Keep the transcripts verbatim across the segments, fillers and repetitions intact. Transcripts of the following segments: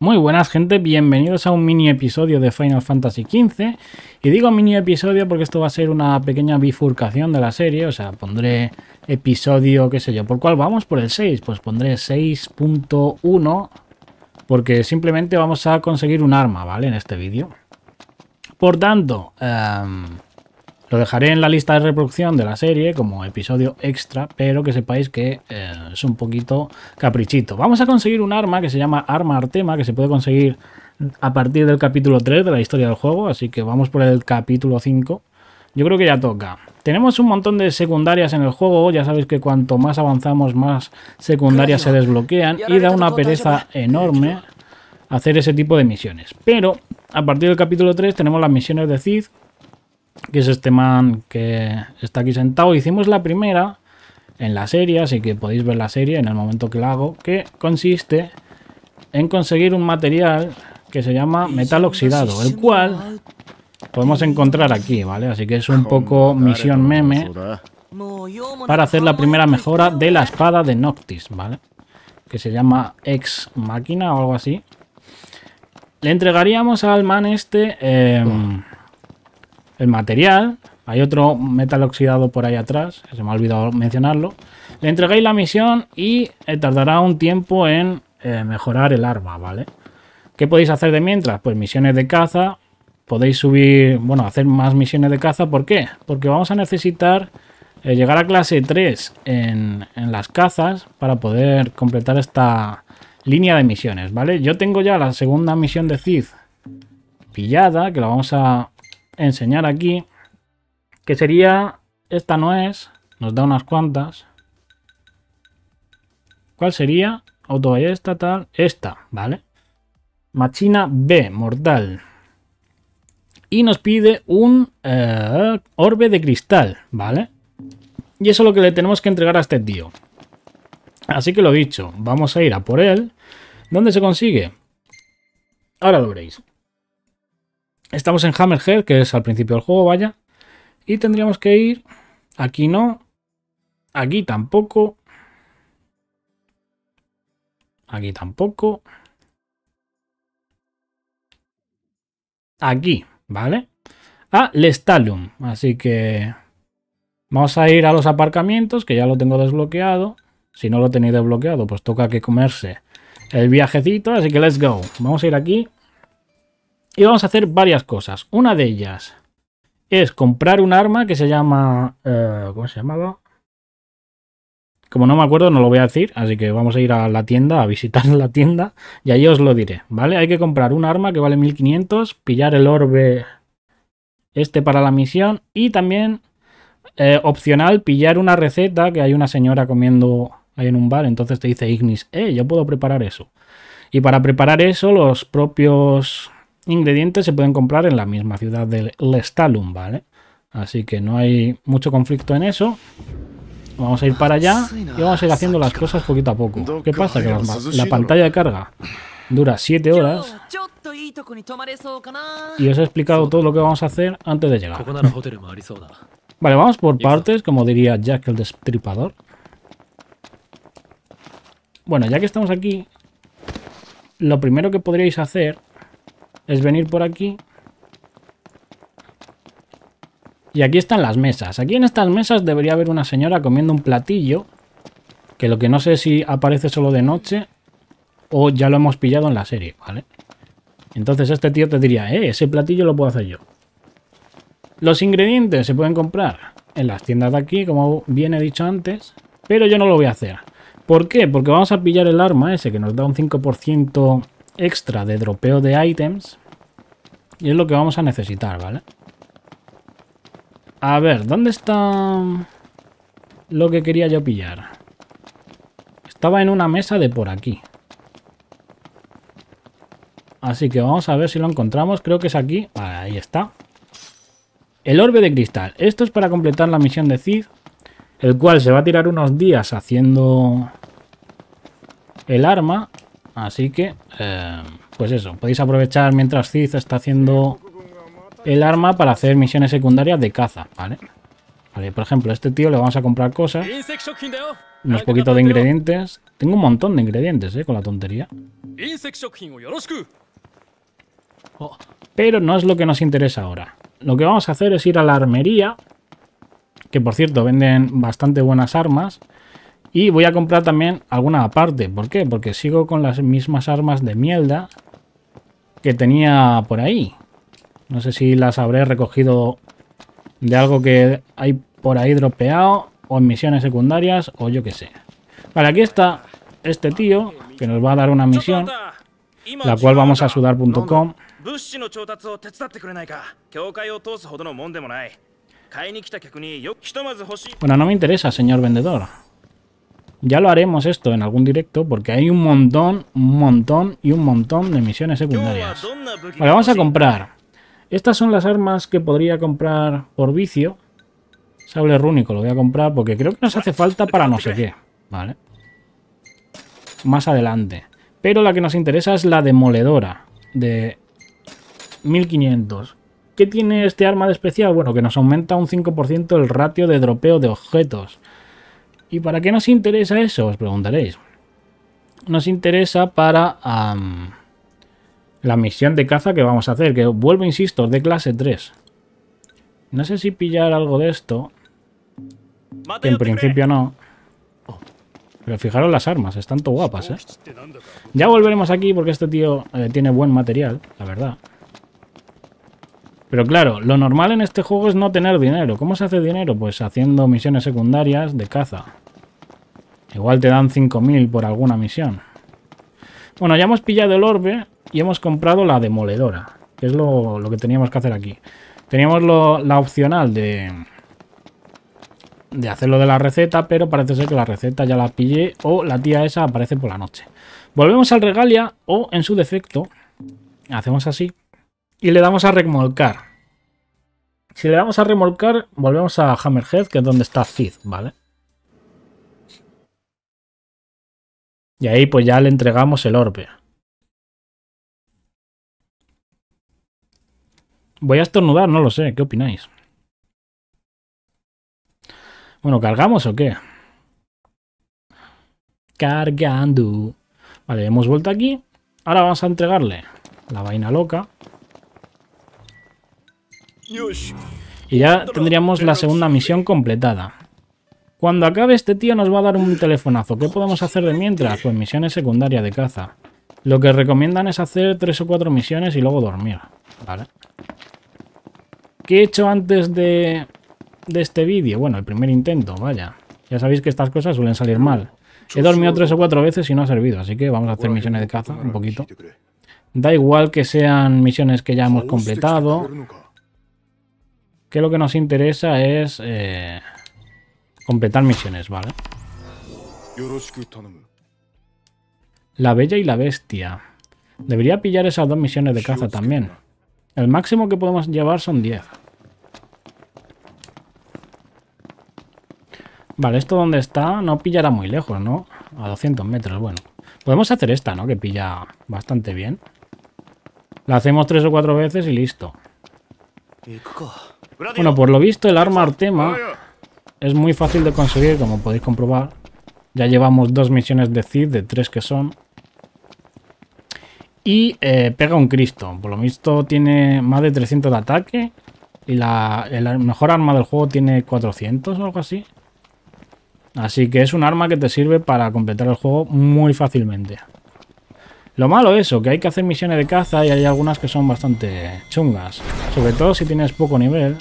Muy buenas, gente, bienvenidos a un mini episodio de Final Fantasy quince. Y digo mini episodio porque esto va a ser una pequeña bifurcación de la serie. O sea, pondré episodio, qué sé yo, ¿por cuál vamos? Por el seis, pues pondré seis punto uno, porque simplemente vamos a conseguir un arma, ¿vale? En este vídeo. Por tanto, um, lo dejaré en la lista de reproducción de la serie como episodio extra, pero que sepáis que eh, es un poquito caprichito. Vamos a conseguir un arma que se llama Arma Artema, que se puede conseguir a partir del capítulo tres de la historia del juego, así que vamos por el capítulo cinco. Yo creo que ya toca. Tenemos un montón de secundarias en el juego, ya sabéis que cuanto más avanzamos más secundarias se desbloquean y da una pereza enorme hacer ese tipo de misiones. Pero a partir del capítulo tres tenemos las misiones de Cid, que es este man que está aquí sentado. Hicimos la primera en la serie, así que podéis ver la serie en el momento que la hago, que consiste en conseguir un material que se llama metal oxidado, el cual podemos encontrar aquí, ¿vale? Así que es un poco misión meme para hacer la primera mejora de la espada de Noctis, ¿vale? Que se llama Ex Machina o algo así. Le entregaríamos al man este... Eh, el material. Hay otro metal oxidado por ahí atrás, que se me ha olvidado mencionarlo. Le entregáis la misión y tardará un tiempo en eh, mejorar el arma, ¿vale? ¿Qué podéis hacer de mientras? Pues misiones de caza. Podéis subir, bueno, hacer más misiones de caza. ¿Por qué? Porque vamos a necesitar eh, llegar a clase tres en, en las cazas para poder completar esta línea de misiones, ¿vale? Yo tengo ya la segunda misión de Cid pillada, que la vamos a enseñar aquí, que sería esta. No es, nos da unas cuantas. ¿Cuál sería? Autoballesta, tal, esta, ¿vale? Machina B, mortal, y nos pide un eh, orbe de cristal, ¿vale? Y eso es lo que le tenemos que entregar a este tío, así que lo dicho, vamos a ir a por él. ¿Dónde se consigue? Ahora lo veréis. Estamos en Hammerhead, que es al principio del juego, vaya. Y tendríamos que ir... Aquí no. Aquí tampoco. Aquí tampoco. Aquí, ¿vale? A Lestallum. Así que... vamos a ir a los aparcamientos, que ya lo tengo desbloqueado. Si no lo tenéis desbloqueado, pues toca que comerse el viajecito. Así que let's go. Vamos a ir aquí. Y vamos a hacer varias cosas. Una de ellas es comprar un arma que se llama... Eh, ¿Cómo se llamaba? Como no me acuerdo, no lo voy a decir. Así que vamos a ir a la tienda, a visitar la tienda. Y ahí os lo diré, ¿vale? Hay que comprar un arma que vale mil quinientos. Pillar el orbe este para la misión. Y también, eh, opcional, pillar una receta que hay una señora comiendo ahí en un bar. Entonces te dice Ignis, eh, yo puedo preparar eso. Y para preparar eso, los propios... ingredientes se pueden comprar en la misma ciudad del Lestallum, ¿vale? Así que no hay mucho conflicto en eso. Vamos a ir para allá y vamos a ir haciendo las cosas poquito a poco. ¿Qué pasa? Que la, la pantalla de carga dura siete horas. Y os he explicado todo lo que vamos a hacer antes de llegar. Vale, vamos por partes, como diría Jack el Destripador. Bueno, ya que estamos aquí, lo primero que podríais hacer es venir por aquí. Y aquí están las mesas. Aquí en estas mesas debería haber una señora comiendo un platillo, que lo que no sé si aparece solo de noche o ya lo hemos pillado en la serie, ¿vale? Entonces este tío te diría, eh, ese platillo lo puedo hacer yo. Los ingredientes se pueden comprar en las tiendas de aquí, como bien he dicho antes, pero yo no lo voy a hacer. ¿Por qué? Porque vamos a pillar el arma ese que nos da un cinco por ciento extra de dropeo de ítems, y es lo que vamos a necesitar, ¿vale? A ver, ¿dónde está lo que quería yo pillar? Estaba en una mesa de por aquí, así que vamos a ver si lo encontramos. Creo que es aquí. Vale, ahí está el orbe de cristal. Esto es para completar la misión de Cid, el cual se va a tirar unos días haciendo el arma. Así que, eh, pues eso, podéis aprovechar mientras Cid está haciendo el arma para hacer misiones secundarias de caza, ¿vale? Vale, por ejemplo, a este tío le vamos a comprar cosas, unos poquitos de ingredientes. Tengo un montón de ingredientes, ¿eh? Con la tontería. Oh, pero no es lo que nos interesa ahora. Lo que vamos a hacer es ir a la armería, que por cierto venden bastante buenas armas. Y voy a comprar también alguna aparte. ¿Por qué? Porque sigo con las mismas armas de mierda que tenía por ahí. No sé si las habré recogido de algo que hay por ahí dropeado, o en misiones secundarias, o yo qué sé. Vale, aquí está este tío, que nos va a dar una misión, la cual vamos a sudar punto com. Bueno, no me interesa, señor vendedor. Ya lo haremos esto en algún directo, porque hay un montón, un montón y un montón de misiones secundarias. Vale, vamos a comprar. Estas son las armas que podría comprar por vicio. Sable rúnico lo voy a comprar porque creo que nos hace falta para no sé qué. Vale. Más adelante. Pero la que nos interesa es la demoledora de mil quinientos. ¿Qué tiene este arma de especial? Bueno, que nos aumenta un cinco por ciento el ratio de dropeo de objetos. ¿Y para qué nos interesa eso? Os preguntaréis. Nos interesa para um, la misión de caza que vamos a hacer, que vuelvo, insisto, de clase tres. No sé si pillar algo de esto, que en principio no. Pero fijaros las armas, están todo guapas, ¿eh? Ya volveremos aquí porque este tío eh, tiene buen material, la verdad. Pero claro, lo normal en este juego es no tener dinero. ¿Cómo se hace dinero? Pues haciendo misiones secundarias de caza. Igual te dan cinco mil por alguna misión. Bueno, ya hemos pillado el orbe y hemos comprado la demoledora, que es lo, lo que teníamos que hacer aquí. Teníamos lo, la opcional de, de hacerlo de la receta, pero parece ser que la receta ya la pillé, o la tía esa aparece por la noche. Volvemos al Regalia, o en su defecto, hacemos así. Y le damos a remolcar. Si le damos a remolcar, volvemos a Hammerhead, que es donde está Cid, ¿vale? Y ahí pues ya le entregamos el orbe. Voy a estornudar, no lo sé, ¿qué opináis? Bueno, ¿cargamos o qué? Cargando. Vale, hemos vuelto aquí. Ahora vamos a entregarle la vaina loca. Y ya tendríamos la segunda misión completada. Cuando acabe este tío nos va a dar un telefonazo. ¿Qué podemos hacer de mientras? Pues misiones secundarias de caza. Lo que recomiendan es hacer tres o cuatro misiones y luego dormir. ¿Vale? ¿Qué he hecho antes de, de este vídeo? Bueno, el primer intento, vaya. Ya sabéis que estas cosas suelen salir mal. He dormido tres o cuatro veces y no ha servido, así que vamos a hacer misiones de caza un poquito. Da igual que sean misiones que ya hemos completado. Que lo que nos interesa es eh, completar misiones, ¿vale? La Bella y la Bestia. Debería pillar esas dos misiones de caza también. El máximo que podemos llevar son diez. Vale, esto donde está no pillará muy lejos, ¿no? A doscientos metros, bueno. Podemos hacer esta, ¿no? Que pilla bastante bien. La hacemos tres o cuatro veces y listo. Bueno, por lo visto el arma Artema es muy fácil de conseguir, como podéis comprobar. Ya llevamos dos misiones de Cid, de tres que son. Y eh, pega un Cristo. Por lo visto tiene más de trescientos de ataque. Y la el mejor arma del juego tiene cuatrocientos o algo así. Así que es un arma que te sirve para completar el juego muy fácilmente. Lo malo es eso, que hay que hacer misiones de caza y hay algunas que son bastante chungas. Sobre todo si tienes poco nivel.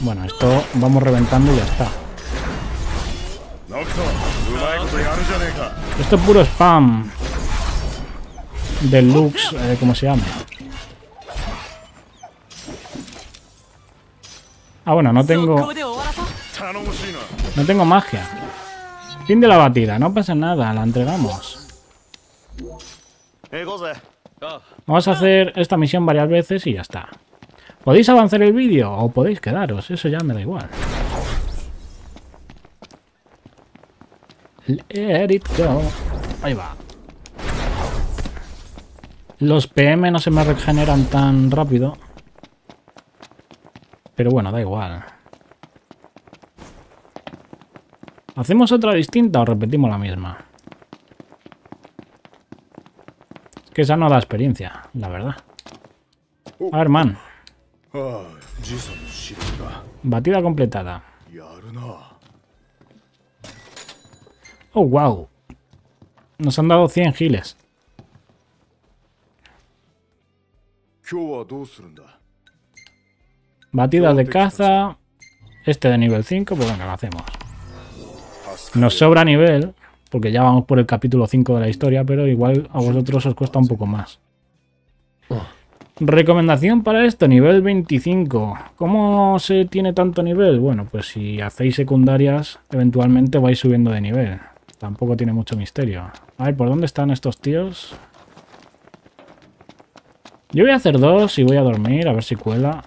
Bueno, esto vamos reventando y ya está. Esto es puro spam. Deluxe, eh, ¿cómo se llama? Ah, bueno, no tengo... No tengo magia. Fin de la batida, no pasa nada, la entregamos. Vamos a hacer esta misión varias veces y ya está. Podéis avanzar el vídeo o podéis quedaros, eso ya me da igual. Let it go. Ahí va. Los P M no se me regeneran tan rápido. Pero bueno, da igual. ¿Hacemos otra distinta o repetimos la misma? Es que esa no da experiencia, la verdad. A ver, man. Batida completada. Oh, wow. Nos han dado cien giles. Batidas de caza. Este de nivel cinco, pues venga, lo hacemos. Nos sobra nivel, porque ya vamos por el capítulo cinco de la historia, pero igual a vosotros os cuesta un poco más. Recomendación para esto, nivel veinticinco. ¿Cómo se tiene tanto nivel? Bueno, pues si hacéis secundarias, eventualmente vais subiendo de nivel. Tampoco tiene mucho misterio. A ver, ¿por dónde están estos tíos? Yo voy a hacer dos y voy a dormir, a ver si cuela.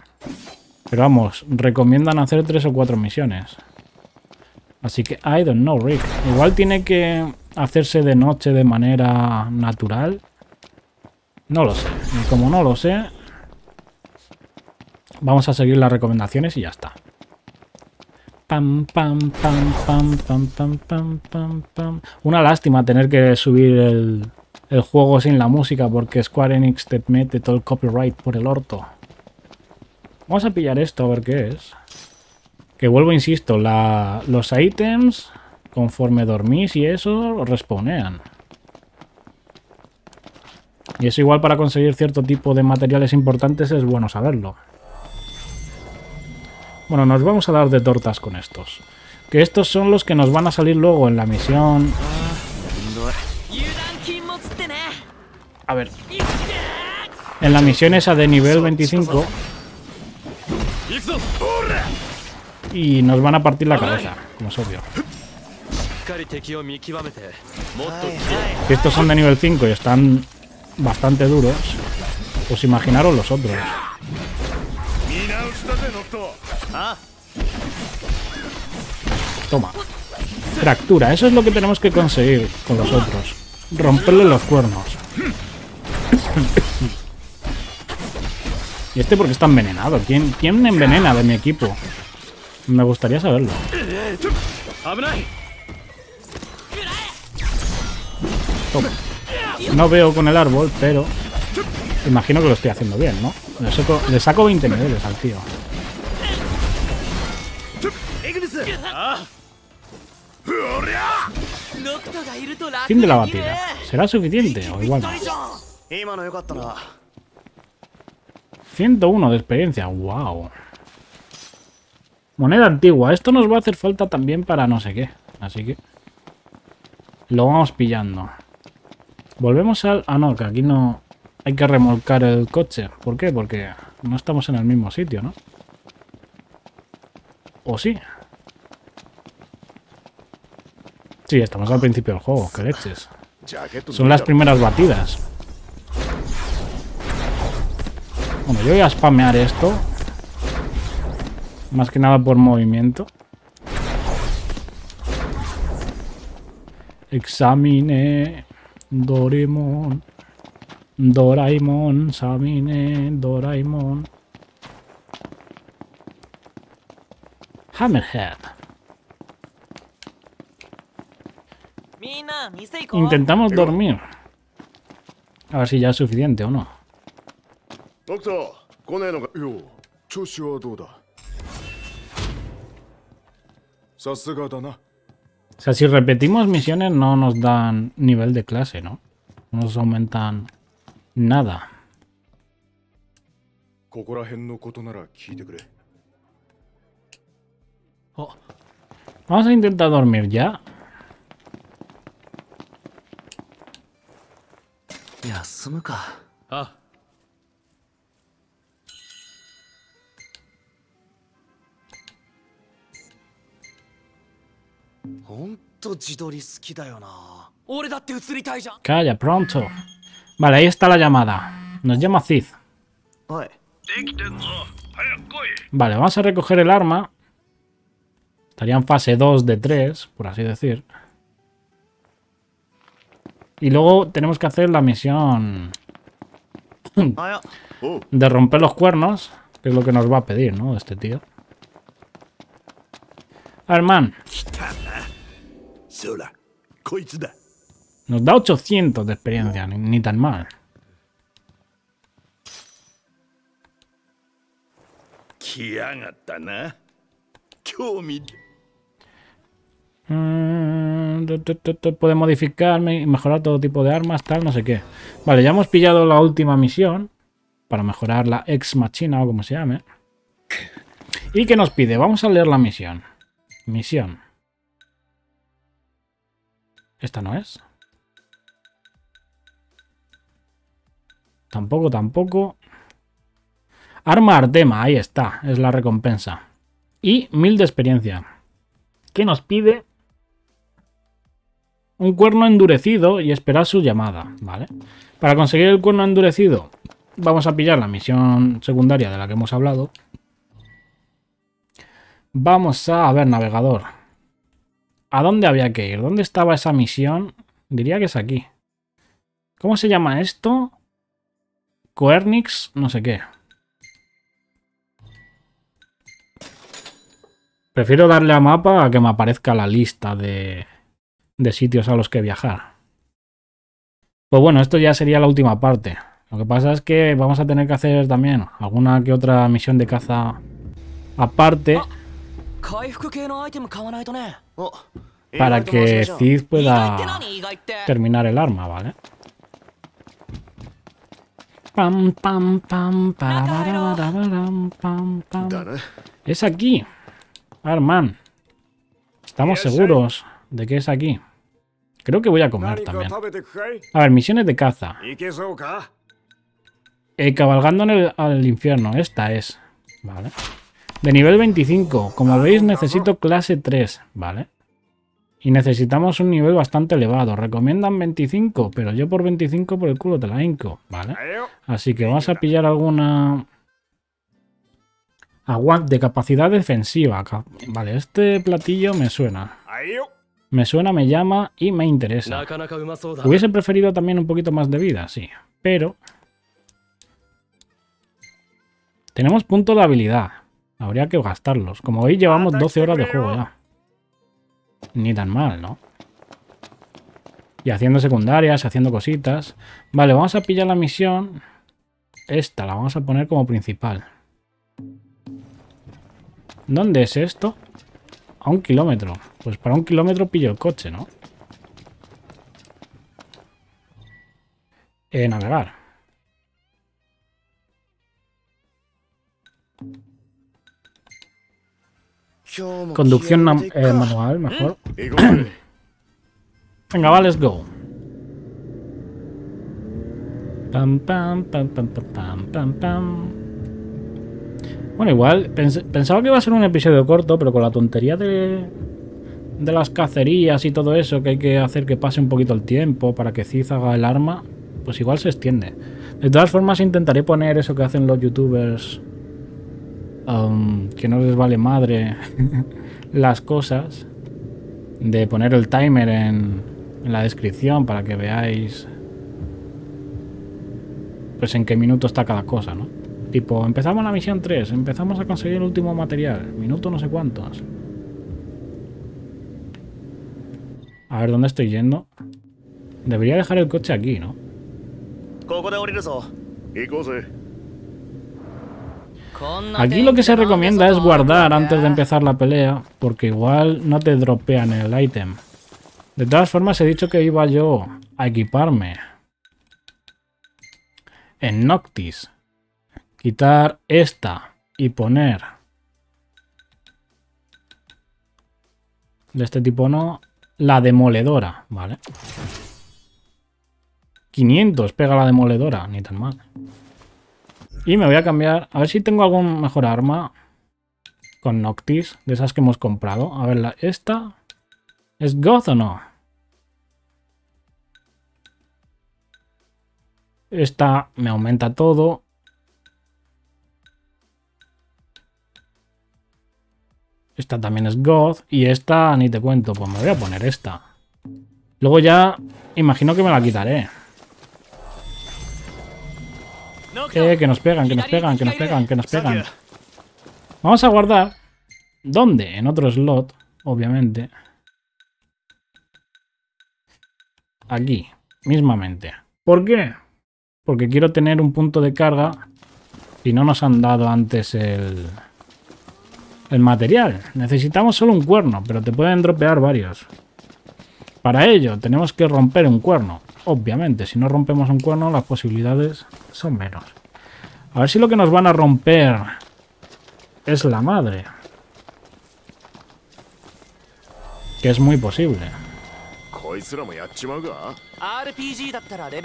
Pero vamos, recomiendan hacer tres o cuatro misiones. Así que, I don't know, Rick. Igual tiene que hacerse de noche de manera natural. No lo sé. Y como no lo sé, vamos a seguir las recomendaciones y ya está. Pam, pam, pam, pam, pam, pam, pam, pam, pam. Una lástima tener que subir el... el juego sin la música, porque Square Enix te mete todo el copyright por el orto. Vamos a pillar esto a ver qué es. Que vuelvo, insisto, la, los ítems, conforme dormís y eso, respawnean. Y eso igual para conseguir cierto tipo de materiales importantes es bueno saberlo. Bueno, nos vamos a dar de tortas con estos. Que estos son los que nos van a salir luego en la misión... A ver, en la misión esa de nivel veinticinco. Y nos van a partir la cabeza, como es obvio. Estos son de nivel cinco y están bastante duros. Pues imaginaros los otros. Toma. Fractura, eso es lo que tenemos que conseguir con los otros. Romperle los cuernos. Y este porque está envenenado. ¿Quién, ¿Quién me envenena de mi equipo? Me gustaría saberlo. Toma. No veo con el árbol, pero imagino que lo estoy haciendo bien, ¿no? Le saco, le saco veinte niveles al tío. Fin de la batida. ¿Será suficiente o igual no? ciento uno de experiencia, wow. Moneda antigua, esto nos va a hacer falta también para no sé qué, así que lo vamos pillando. Volvemos al... Ah, no, que aquí no hay que remolcar el coche. ¿Por qué? Porque no estamos en el mismo sitio, ¿no? ¿O sí? Sí, estamos al principio del juego, que leches. Son las primeras batidas. Bueno, yo voy a spamear esto. Más que nada por movimiento. Examine Doraemon. Doraemon, examine Doraemon. Hammerhead. Intentamos dormir. A ver si ya es suficiente o no. O sea, si repetimos misiones no nos dan nivel de clase, ¿no? No nos aumentan nada. Vamos a intentar dormir ya. Ah. Calla, pronto. Vale, ahí está la llamada. Nos llama Cid. Vale, vamos a recoger el arma. Estaría en fase dos de tres, por así decir. Y luego tenemos que hacer la misión de romper los cuernos, que es lo que nos va a pedir, ¿no? Este tío. A ver, man. Nos da ochocientos de experiencia, ni, ni tan mal. Mm, puede modificarme, mejorar todo tipo de armas, tal, no sé qué. Vale, ya hemos pillado la última misión para mejorar la Ex Machina o como se llame. ¿Y qué nos pide? Vamos a leer la misión. Misión. Esta no es. Tampoco, tampoco. Arma Artema, ahí está. Es la recompensa. Y mil de experiencia. ¿Qué nos pide? Un cuerno endurecido y esperar su llamada, ¿vale? Para conseguir el cuerno endurecido, vamos a pillar la misión secundaria de la que hemos hablado. Vamos a, a ver, navegador. ¿A dónde había que ir? ¿Dónde estaba esa misión? Diría que es aquí. ¿Cómo se llama esto? Coernix, no sé qué. Prefiero darle a mapa a que me aparezca la lista de, de sitios a los que viajar. Pues bueno, esto ya sería la última parte. Lo que pasa es que vamos a tener que hacer también alguna que otra misión de caza aparte. Para que Cid pueda terminar el arma, ¿vale? Pam, pam, pam, pam, pam, pam. Es aquí. Arman. Estamos seguros de que es aquí. Creo que voy a comer también. A ver, misiones de caza. Eh, cabalgando en el, al infierno. Esta es. Vale. De nivel veinticinco. Como veis, necesito clase tres. Vale. Y necesitamos un nivel bastante elevado. Recomiendan veinticinco, pero yo por veinticinco por el culo te la hinco. Vale. Así que vamos a pillar alguna... Aguante de capacidad defensiva. Vale, este platillo me suena. Me suena, me llama y me interesa. Hubiese preferido también un poquito más de vida, sí. Pero... Tenemos puntos de habilidad. Habría que gastarlos. Como veis, llevamos doce horas de juego ya. Ni tan mal, ¿no? Y haciendo secundarias, haciendo cositas. Vale, vamos a pillar la misión. Esta la vamos a poner como principal. ¿Dónde es esto? A un kilómetro. Pues para un kilómetro pillo el coche, ¿no? Eh, navegar. Conducción eh, manual, mejor. Venga, va, let's go. Pam, pam, pam, pam, pam, pam, pam. Bueno, igual, pens pensaba que iba a ser un episodio corto, pero con la tontería de, de las cacerías y todo eso, que hay que hacer que pase un poquito el tiempo para que Cid haga el arma, pues igual se extiende. De todas formas, intentaré poner eso que hacen los youtubers, um, que no les vale madre las cosas, de poner el timer en, en la descripción para que veáis pues en qué minuto está cada cosa, ¿no? Tipo, empezamos la misión tres, empezamos a conseguir el último material, minuto no sé cuántos. A ver, ¿dónde estoy yendo? Debería dejar el coche aquí, ¿no? Aquí lo que se recomienda es guardar antes de empezar la pelea, porque igual no te dropean el ítem. De todas formas, he dicho que iba yo a equiparme en Noctis. Quitar esta y poner de este tipo, no, la demoledora, ¿vale? quinientos pega la demoledora, ni tan mal. Y me voy a cambiar, a ver si tengo algún mejor arma con Noctis, de esas que hemos comprado. A ver, la, esta, ¿es Goth o no? Esta me aumenta todo. Esta también es Goth. Y esta, ni te cuento. Pues me voy a poner esta. Luego ya, imagino que me la quitaré. Eh, que nos pegan, que nos pegan, que nos pegan, que nos pegan. Vamos a guardar. ¿Dónde? En otro slot, obviamente. aquí, mismamente. ¿Por qué? Porque quiero tener un punto de carga y no nos han dado antes el, el material. Necesitamos solo un cuerno, pero te pueden dropear varios. Para ello tenemos que romper un cuerno. Obviamente, si no rompemos un cuerno, las posibilidades son menos. A ver si lo que nos van a romper es la madre. Que es muy posible.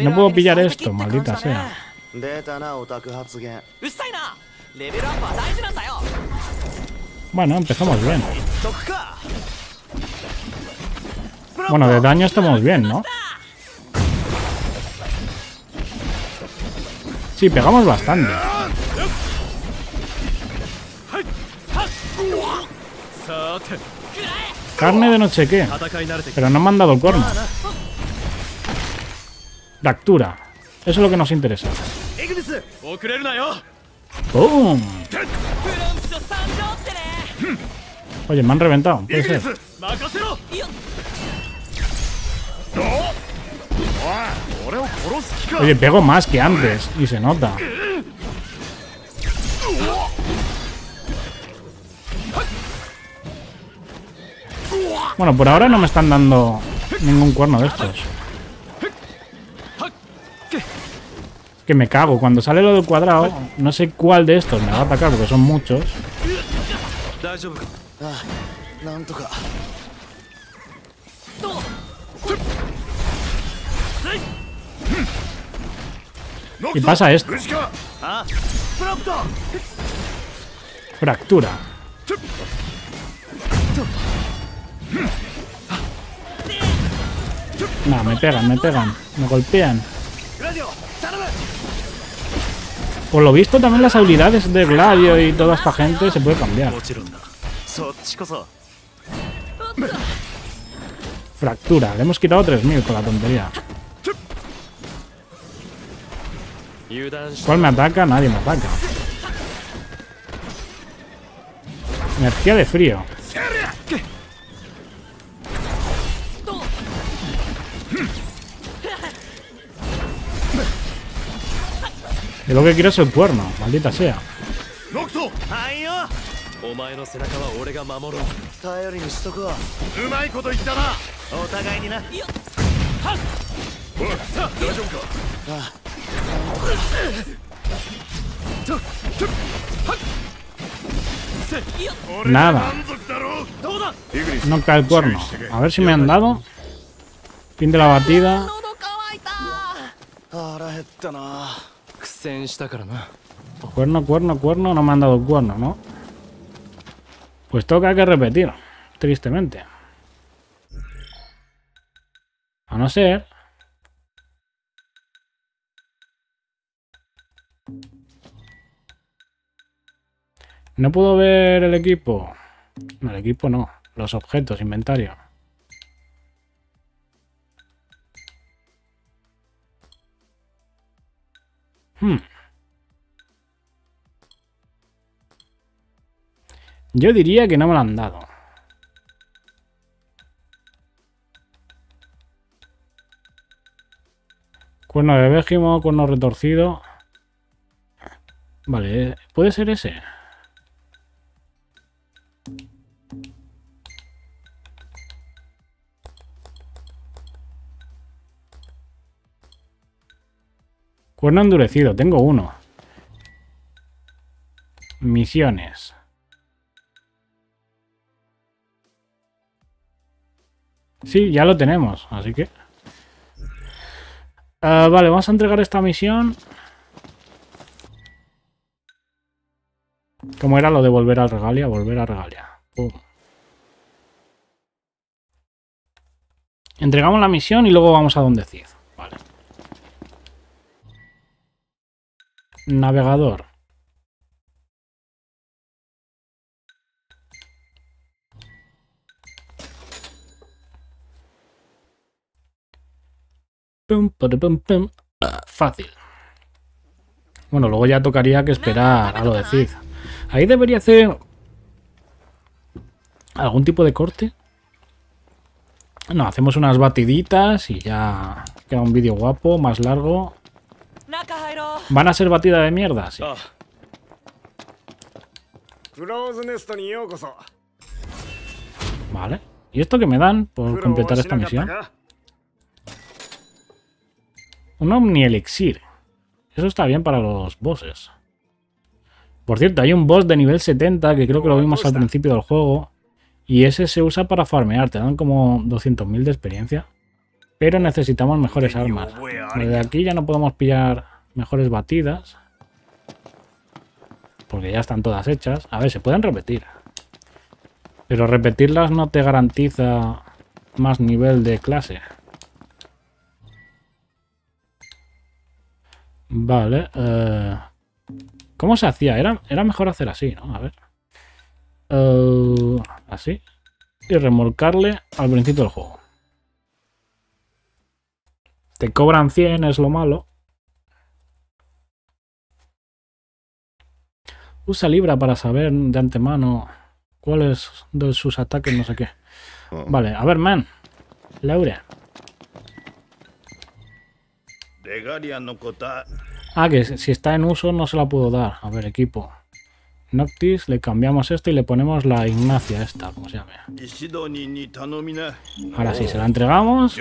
No puedo pillar esto, maldita sea. Bueno, empezamos bien. Bueno, de daño estamos bien, ¿no? Sí, pegamos bastante. Carne de no sé qué. Pero no me han dado el cuerno. Fractura. Eso es lo que nos interesa. ¡Bum! Oye, me han reventado. Puede ser. Oye, pego más que antes. Y se nota. Bueno, por ahora no me están dando ningún cuerno de estos. Que me cago. Cuando sale lo del cuadrado, no sé cuál de estos me va a atacar, porque son muchos. Y pasa esto. Fractura. No, me pegan, me pegan. Me golpean. Por lo visto también las habilidades de Gladio y toda esta gente se puede cambiar. Fractura. Le hemos quitado tres mil con la tontería. ¿Cuál me ataca? Nadie me ataca. Energía de frío. Y lo que quiero es el cuerno, maldita sea. Nada. No cae el cuerno. A ver si me han dado. Fin de la batida. Cuerno, cuerno, cuerno. No me han dado el cuerno, ¿no? Pues toca que repetir. Tristemente. A no ser... No puedo ver el equipo. No, el equipo no. Los objetos, inventario. Hmm. Yo diría que no me lo han dado. Cuerno de Bégimo, cuerno retorcido. Vale, puede ser ese. Cuerno endurecido, tengo uno. Misiones. Sí, ya lo tenemos, así que... Uh, vale, vamos a entregar esta misión. ¿Cómo era lo de volver al Regalia? Volver a Regalia. Uh. Entregamos la misión y luego vamos a donde Cid. Vale. Navegador. Pum, pum, pum, pum. Fácil. Bueno, luego ya tocaría que esperar a lo de Cid. Ahí debería hacer algún tipo de corte. No, hacemos unas batiditas y ya queda un vídeo guapo, más largo. ¿Van a ser batida de mierda? Sí. Vale. ¿Y esto que me dan por completar esta misión? Un Omni Elixir. Eso está bien para los bosses. Por cierto, hay un boss de nivel setenta que creo que lo vimos al principio del juego. Y ese se usa para farmear. Te dan como doscientos mil de experiencia. Pero necesitamos mejores armas. Desde aquí ya no podemos pillar mejores batidas. Porque ya están todas hechas. A ver, se pueden repetir. Pero repetirlas no te garantiza más nivel de clase. Vale. Eh... ¿Cómo se hacía? Era, era mejor hacer así, ¿no? A ver. Uh, así. Y remolcarle al principio del juego. Te cobran cien, es lo malo. Usa Libra para saber de antemano cuáles de sus ataques, no sé qué. Vale, a ver, man. Laura. Regalia no cotar. Ah, que si está en uso no se la puedo dar. A ver, equipo. Noctis, le cambiamos esto y le ponemos la Ignacia esta, como se llama. Ahora sí, se la entregamos.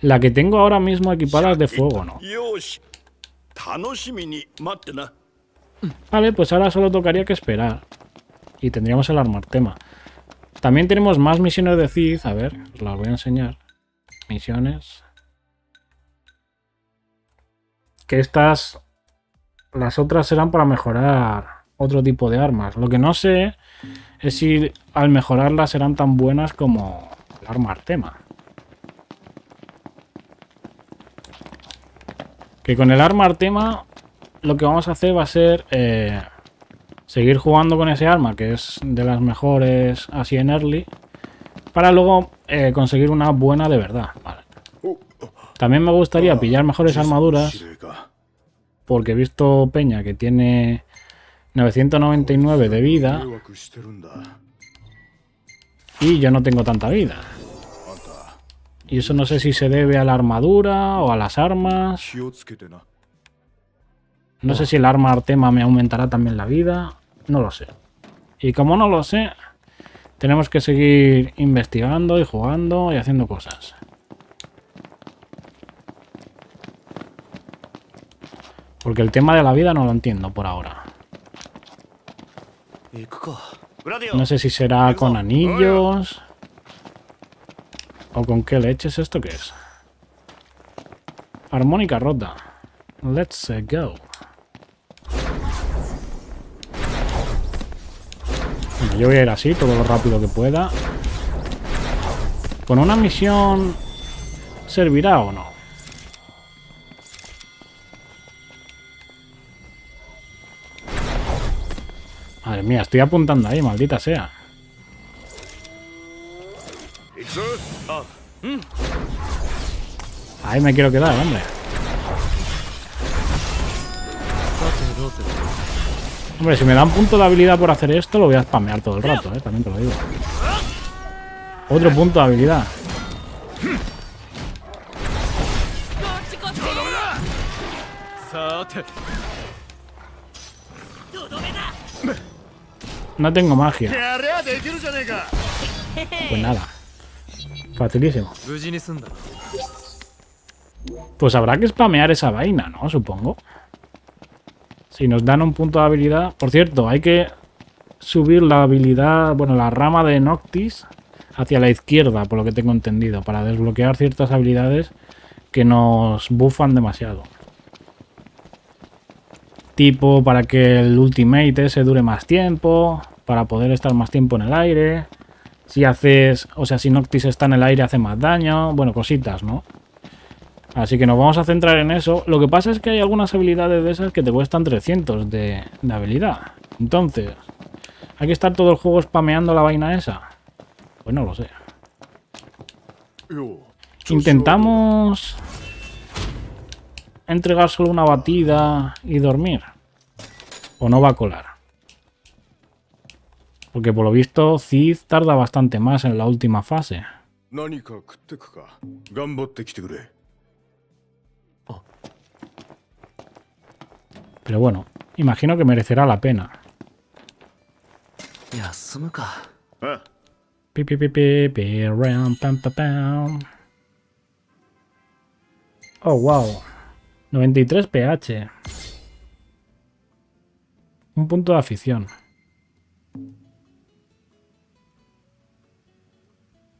La que tengo ahora mismo equipada es de fuego, ¿no? Vale, pues ahora solo tocaría que esperar. Y tendríamos el Arma Artema. También tenemos más misiones de Cid. A ver, os las voy a enseñar. Misiones. Que estas, las otras serán para mejorar otro tipo de armas. Lo que no sé es si al mejorarlas serán tan buenas como el Arma Artema. Que con el Arma Artema lo que vamos a hacer va a ser eh, seguir jugando con ese arma, que es de las mejores así en early, para luego eh, conseguir una buena de verdad. Vale. También me gustaría pillar mejores armaduras, porque he visto peña que tiene novecientos noventa y nueve de vida y yo no tengo tanta vida. Y eso no sé si se debe a la armadura o a las armas. No sé si el Arma Artema me aumentará también la vida, no lo sé. Y como no lo sé, tenemos que seguir investigando y jugando y haciendo cosas. Porque el tema de la vida no lo entiendo por ahora. No sé si será con anillos. O con qué leches. ¿Esto qué es? Armónica rota. Let's go. Bueno, yo voy a ir así, todo lo rápido que pueda. ¿Con una misión servirá o no? Madre mía, estoy apuntando ahí, maldita sea. Ahí me quiero quedar, hombre. Hombre, si me dan punto de habilidad por hacer esto, lo voy a spamear todo el rato, ¿eh? También te lo digo. Otro punto de habilidad. No tengo magia. Pues nada. Facilísimo. Pues habrá que spamear esa vaina, ¿no? Supongo. Si nos dan un punto de habilidad. Por cierto, hay que subir la habilidad, bueno, la rama de Noctis hacia la izquierda, por lo que tengo entendido, para desbloquear ciertas habilidades que nos buffan demasiado. Tipo para que el ultimate ese dure más tiempo, para poder estar más tiempo en el aire. Si haces, o sea, si Noctis está en el aire hace más daño, bueno, cositas, ¿no? Así que nos vamos a centrar en eso. Lo que pasa es que hay algunas habilidades de esas que te cuestan trescientos de, de habilidad. Entonces, ¿hay que estar todo el juego spameando la vaina esa? Pues no lo sé. Intentamos entregar solo una batida y dormir. O no va a colar. Porque por lo visto Cid tarda bastante más en la última fase. Pero bueno, imagino que merecerá la pena. Pi, pi, pi, pi, pi, ram, pam, pam, pam. Oh, wow. noventa y tres pH. Un punto de afición.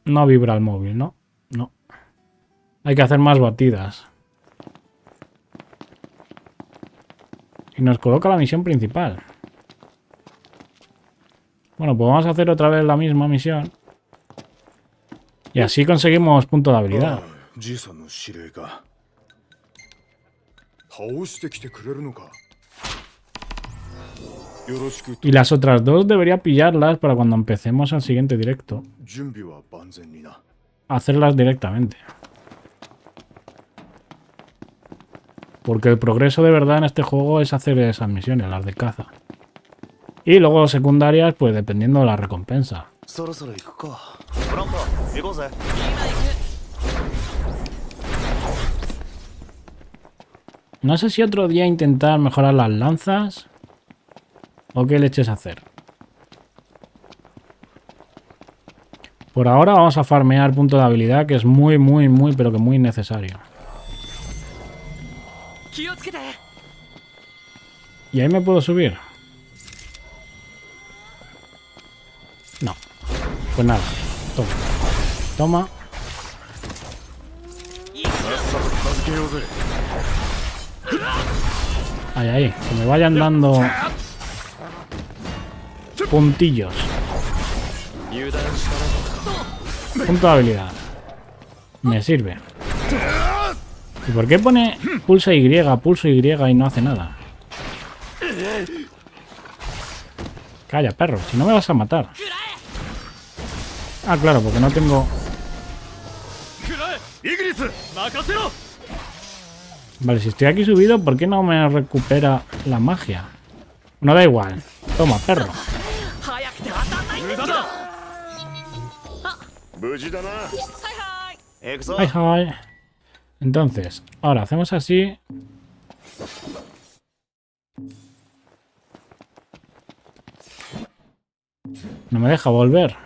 No vibra el móvil, ¿no? No. Hay que hacer más batidas. Y nos coloca la misión principal. Bueno, pues vamos a hacer otra vez la misma misión. Y así conseguimos punto de habilidad. Y las otras dos debería pillarlas para cuando empecemos el siguiente directo. Hacerlas directamente. Porque el progreso de verdad en este juego es hacer esas misiones, las de caza. Y luego secundarias, pues dependiendo de la recompensa. No sé si otro día intentar mejorar las lanzas. ¿O qué leches hacer? Por ahora vamos a farmear punto de habilidad, que es muy, muy, muy, pero que muy necesario. ¿Y ahí me puedo subir? No. Pues nada. Toma. Toma. Ahí, ahí. Que me vayan dando... puntillos. Punto de habilidad. Me sirve. ¿Y por qué pone pulsa Y, pulso Y y no hace nada? Calla, perro. Si no me vas a matar. Ah, claro, porque no tengo... Vale, si estoy aquí subido, ¿por qué no me recupera la magia? No, da igual. Toma, perro. Ay, ay. Entonces, ahora hacemos así. No me deja volver.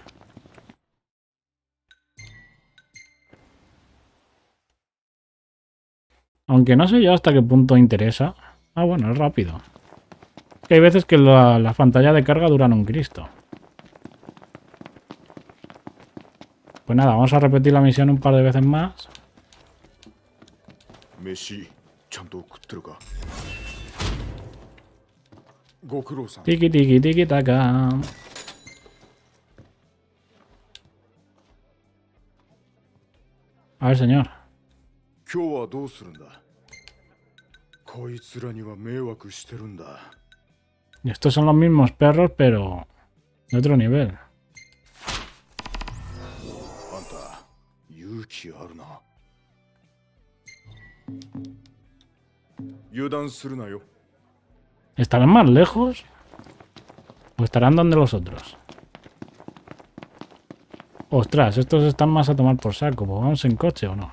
Aunque no sé yo hasta qué punto interesa. Ah, bueno, es rápido. Es que hay veces que la, la pantalla de carga duran un cristo. Pues nada, vamos a repetir la misión un par de veces más. Tiki tiki tiki taka. A ver, señor. Estos son los mismos perros, pero de otro nivel. ¿Estarán más lejos? ¿O estarán donde los otros? Ostras, estos están más a tomar por saco. ¿Pues vamos en coche o no?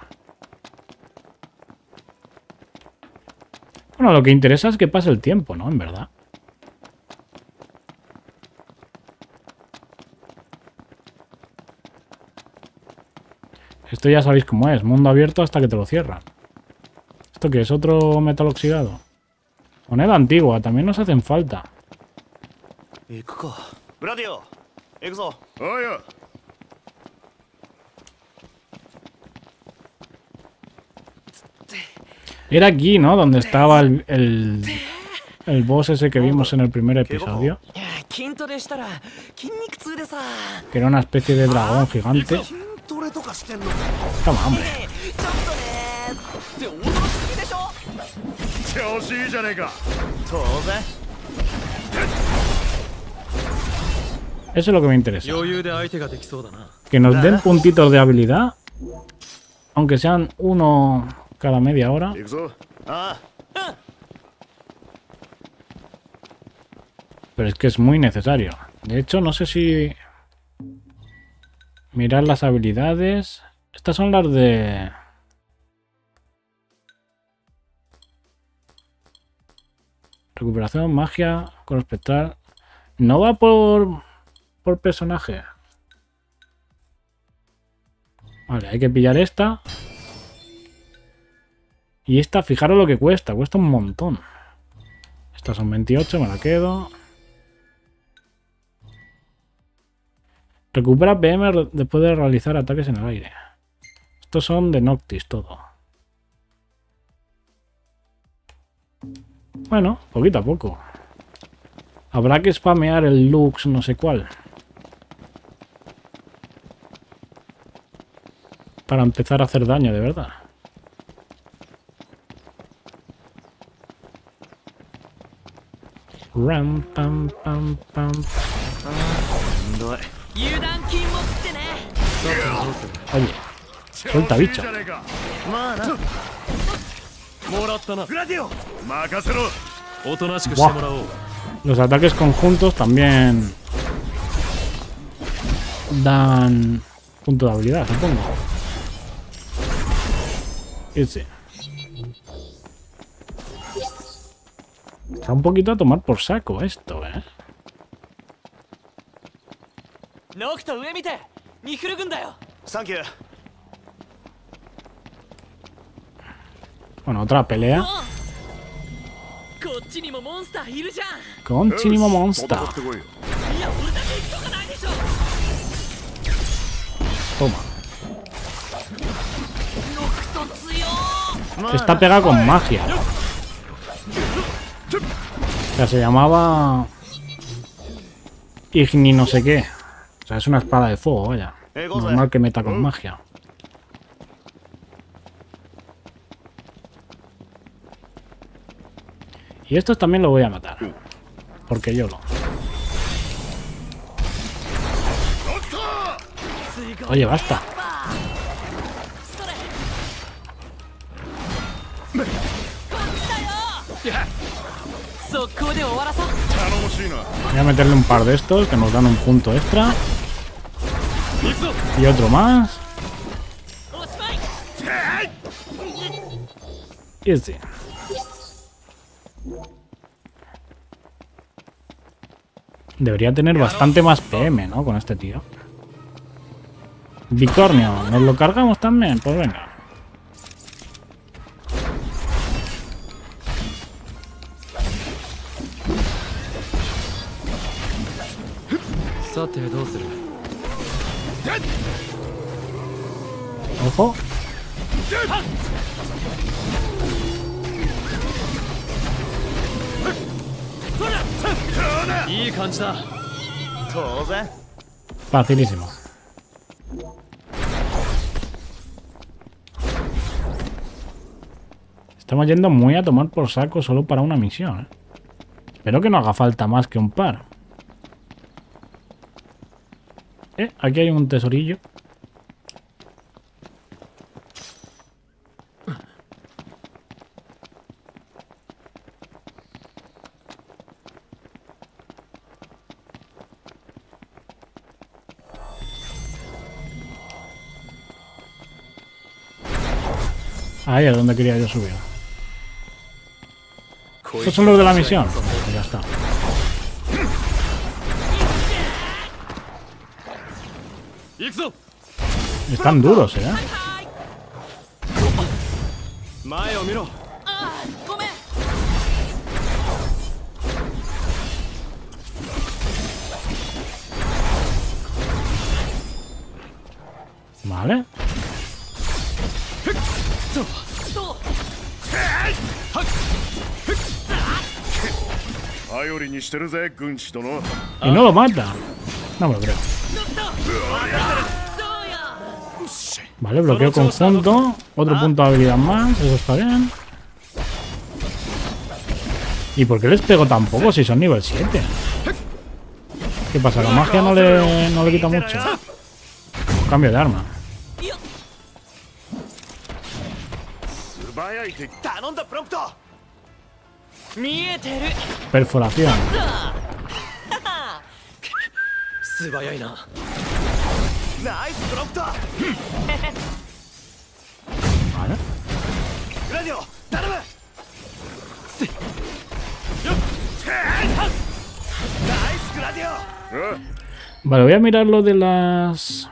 Bueno, lo que interesa es que pase el tiempo, ¿no? En verdad. Esto ya sabéis cómo es, mundo abierto hasta que te lo cierran. ¿Esto qué es? ¿Otro metal oxidado? Moneda antigua, también nos hacen falta. Era aquí, ¿no? Donde estaba el, el, el boss ese que vimos en el primer episodio. Que era una especie de dragón gigante. Toma, hombre. Eso es lo que me interesa. Que nos den puntitos de habilidad. Aunque sean uno cada media hora. Pero es que es muy necesario. De hecho, no sé si mirar las habilidades. Estas son las de... Recuperación, magia, con espectral. No va por, por personaje. Vale, hay que pillar esta. Y esta, fijaros lo que cuesta. Cuesta un montón. Estas son veintiocho, me la quedo. Recupera P M después de realizar ataques en el aire. Estos son de Noctis, todo. Bueno, poquito a poco. Habrá que spamear el Lux no sé cuál. Para empezar a hacer daño, de verdad. Ram, pam, pam, pam, pam. Oye, suelta bicho. Wow. Los ataques conjuntos también dan punto de habilidad, supongo. Ese. Está un poquito a tomar por saco esto, ¿eh? Bueno, otra pelea. Con Chinimo Monster. Toma. Está pegada con magia. O sea, se llamaba... Igni no sé qué. O sea, es una espada de fuego, vaya. Normal que meta con magia. Y estos también los voy a matar. Porque yo lo... Oye, basta. Voy a meterle un par de estos que nos dan un punto extra. Y otro más. Y este. Debería tener bastante más P M, ¿no? Con este tío. Bicornio, ¿nos lo cargamos también? Pues venga. Ojo. Facilísimo. Estamos yendo muy a tomar por saco solo para una misión, ¿eh? Espero que no haga falta más que un par. Eh, aquí hay un tesorillo. Ahí es donde quería yo subir. Estos son los de la misión. Pues ya está. Están duros, ¿eh? Vale. Y no lo mata. No me lo creo. Vale, bloqueo conjunto. Otro punto de habilidad más. Eso está bien. ¿Y por qué les pego tan poco si son nivel siete? ¿Qué pasa? La magia no le, no le quita mucho. Cambio de arma. Perforación. ナイスドロップだ。あら？グラディオ、頼む。せ。よっ。ナイスグラディオ。 Vale, voy a mirar lo de las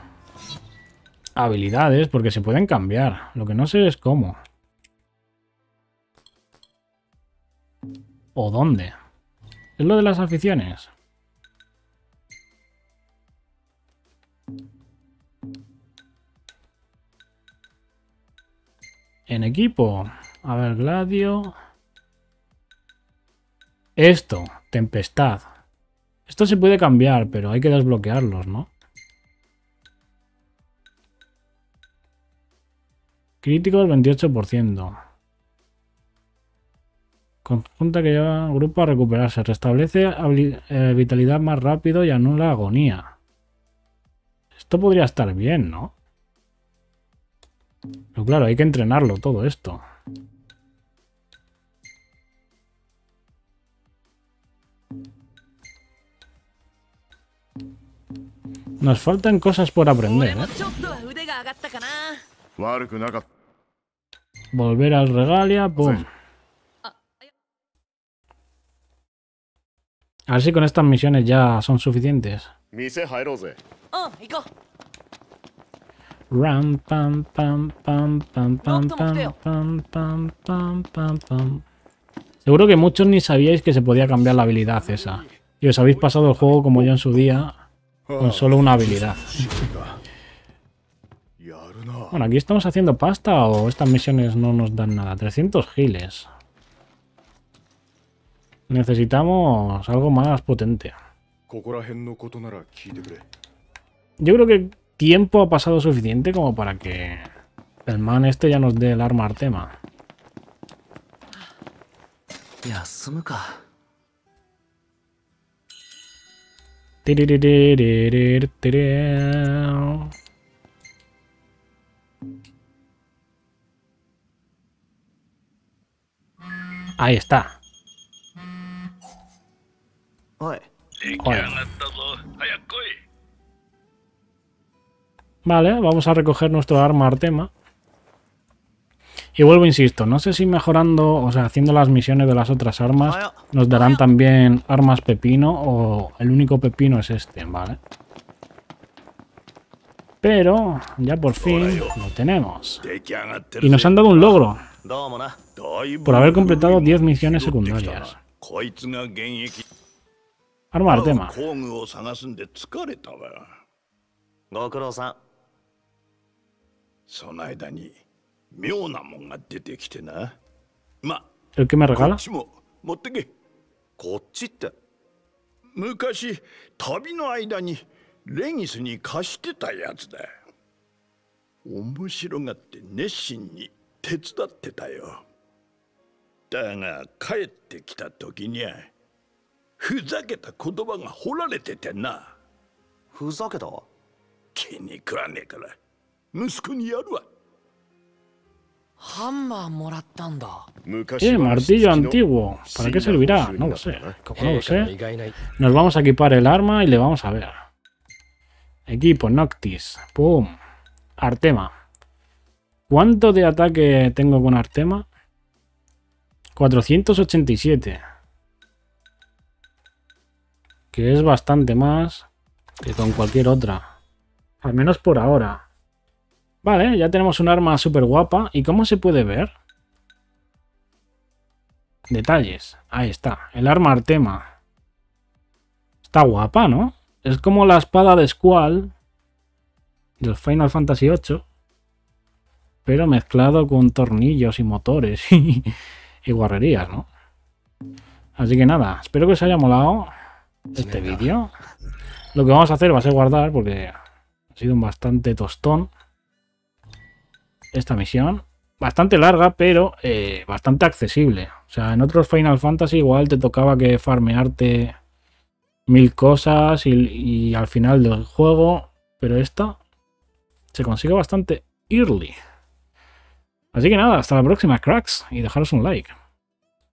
habilidades porque se pueden cambiar. Lo que no sé es cómo. ¿O dónde? Es lo de las aficiones. En equipo. A ver, Gladio. Esto, tempestad. Esto se puede cambiar, pero hay que desbloquearlos, ¿no? Críticos, veintiocho por ciento. Conjunta que lleva al grupo a recuperarse. Restablece eh, vitalidad más rápido y anula agonía. Esto podría estar bien, ¿no? Pero claro, hay que entrenarlo todo esto. Nos faltan cosas por aprender, ¿eh? Volver al Regalia, pum. A ver si con estas misiones ya son suficientes. Ram, pam, pam, pam, pam, pam, pam, pam, pam, pam, pam, pam. Seguro que muchos ni sabíais que se podía cambiar la habilidad esa. Y os habéis pasado el juego como yo en su día. Con solo una habilidad. Bueno, aquí estamos haciendo pasta o estas misiones no nos dan nada. trescientos giles. Necesitamos algo más potente. Yo creo que tiempo ha pasado suficiente como para que el man este ya nos dé el arma Artema. Ahí está. Oye. Oye. Vale, vamos a recoger nuestro arma Artema. Y vuelvo, insisto, no sé si mejorando, o sea, haciendo las misiones de las otras armas, nos darán también armas pepino o el único pepino es este, ¿vale? Pero ya por fin lo tenemos. Y nos han dado un logro por haber completado diez misiones secundarias. Arma Artema. ¿El que me regala? Eh, martillo antiguo. ¿Para qué servirá? No lo sé. Como no lo sé, nos vamos a equipar el arma y le vamos a ver. Equipo Noctis. Pum. Artema. ¿Cuánto de ataque tengo con Artema? cuatrocientos ochenta y siete. Que es bastante más que con cualquier otra. Al menos por ahora. Vale, ya tenemos un arma súper guapa. ¿Y cómo se puede ver? Detalles. Ahí está. El arma Artema. Está guapa, ¿no? Es como la espada de Squall del Final Fantasy ocho. Pero mezclado con tornillos y motores y guarrerías, ¿no? Así que nada, espero que os haya molado este vídeo. Lo que vamos a hacer va a ser guardar porque ha sido un bastante tostón. Esta misión, bastante larga, pero eh, bastante accesible. O sea, en otros Final Fantasy igual te tocaba que farmearte mil cosas y, y al final del juego, pero esta se consigue bastante early. Así que nada, hasta la próxima, cracks, y dejaros un like.